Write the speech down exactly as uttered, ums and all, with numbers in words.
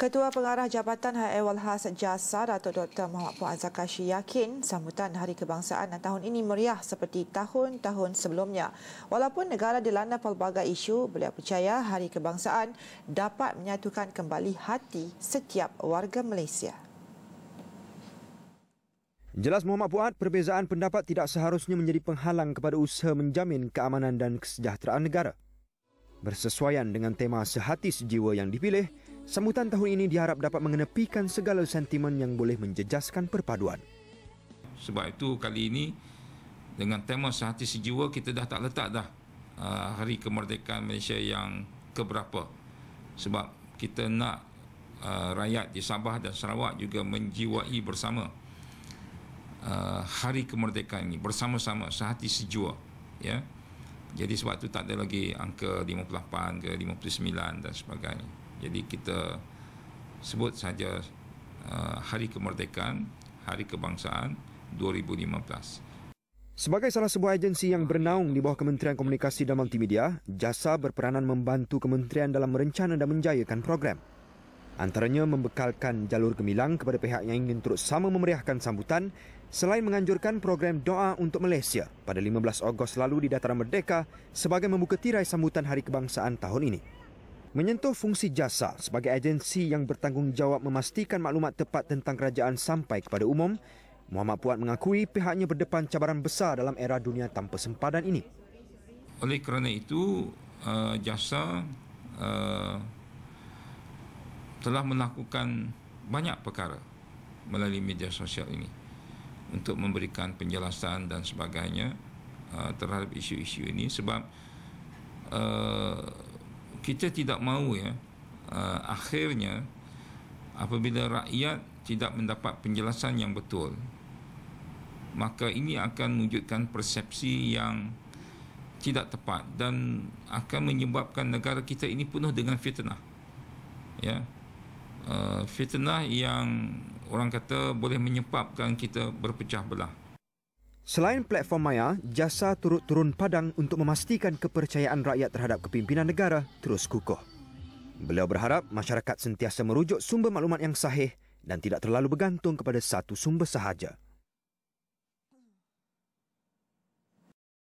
Ketua Pengarah Jabatan Hak Ehwal Khas JASA, Datuk Dr Mohd Puad Zarkashi yakin sambutan Hari Kebangsaan tahun ini meriah seperti tahun-tahun sebelumnya. Walaupun negara dilanda pelbagai isu, beliau percaya Hari Kebangsaan dapat menyatukan kembali hati setiap warga Malaysia. Jelas Mohd Puad, perbezaan pendapat tidak seharusnya menjadi penghalang kepada usaha menjamin keamanan dan kesejahteraan negara. Bersesuaian dengan tema Sehati Sejiwa yang dipilih, sambutan tahun ini diharap dapat mengenepikan segala sentimen yang boleh menjejaskan perpaduan. Sebab itu kali ini dengan tema Sehati Sejiwa kita dah tak letak dah uh, Hari Kemerdekaan Malaysia yang keberapa. Sebab kita nak uh, rakyat di Sabah dan Sarawak juga menjiwai bersama uh, Hari Kemerdekaan ini bersama-sama sehati sejiwa, ya. Jadi sebab itu tak ada lagi angka lima puluh lapan ke lima puluh sembilan dan sebagainya. Jadi kita sebut saja uh, Hari Kemerdekaan, Hari Kebangsaan dua ribu lima belas. Sebagai salah sebuah agensi yang bernaung di bawah Kementerian Komunikasi dan Multimedia, JASA berperanan membantu kementerian dalam merencana dan menjayakan program. Antaranya membekalkan jalur gemilang kepada pihak yang ingin turut sama memeriahkan sambutan, selain menganjurkan program Doa Untuk Malaysia pada lima belas Ogos lalu di Dataran Merdeka sebagai membuka tirai sambutan Hari Kebangsaan tahun ini. Menyentuh fungsi JASA sebagai agensi yang bertanggungjawab memastikan maklumat tepat tentang kerajaan sampai kepada umum, Mohd Puad mengakui pihaknya berdepan cabaran besar dalam era dunia tanpa sempadan ini. Oleh kerana itu, uh, JASA uh, telah melakukan banyak perkara melalui media sosial ini untuk memberikan penjelasan dan sebagainya uh, terhadap isu-isu ini sebab uh, kita tidak mahu ya uh, akhirnya apabila rakyat tidak mendapat penjelasan yang betul, maka ini akan mewujudkan persepsi yang tidak tepat dan akan menyebabkan negara kita ini penuh dengan fitnah, ya, uh, fitnah yang orang kata boleh menyebabkan kita berpecah belah. Selain platform maya, JASA turut turun padang untuk memastikan kepercayaan rakyat terhadap kepimpinan negara terus kukuh. Beliau berharap masyarakat sentiasa merujuk sumber maklumat yang sahih dan tidak terlalu bergantung kepada satu sumber sahaja.